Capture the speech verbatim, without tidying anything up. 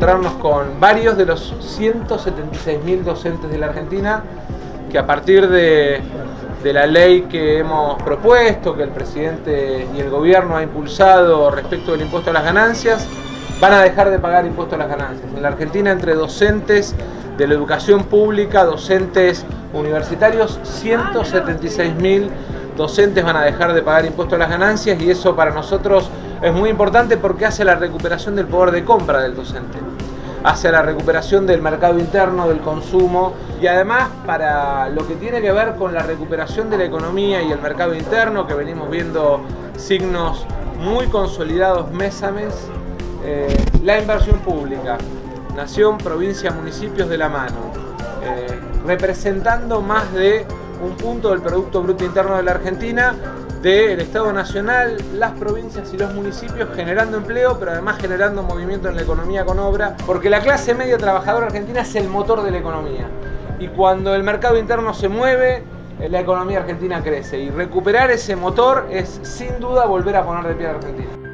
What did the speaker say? encontrarnos con varios de los ciento setenta y seis mil docentes de la Argentina que a partir de, de la ley que hemos propuesto, que el presidente y el gobierno ha impulsado respecto del impuesto a las ganancias, van a dejar de pagar impuesto a las ganancias. En la Argentina, entre docentes de la educación pública, docentes universitarios, ciento setenta y seis mil docentes van a dejar de pagar impuesto a las ganancias, y eso para nosotros es muy importante porque hace la recuperación del poder de compra del docente, hace la recuperación del mercado interno, del consumo, y además para lo que tiene que ver con la recuperación de la economía y el mercado interno, que venimos viendo signos muy consolidados mes a mes, eh, la inversión pública, nación, provincia, municipios de la mano, eh, representando más de un punto del Producto Bruto Interno de la Argentina, del Estado Nacional, las provincias y los municipios, generando empleo, pero además generando movimiento en la economía con obra, porque la clase media trabajadora argentina es el motor de la economía, y cuando el mercado interno se mueve, la economía argentina crece, y recuperar ese motor es sin duda volver a poner de pie a la Argentina.